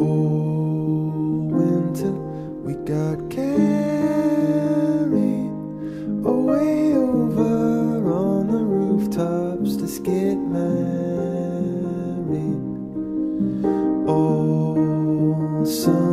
Oh, winter, we got carried away over on the rooftops. Let's get married. Oh, summer.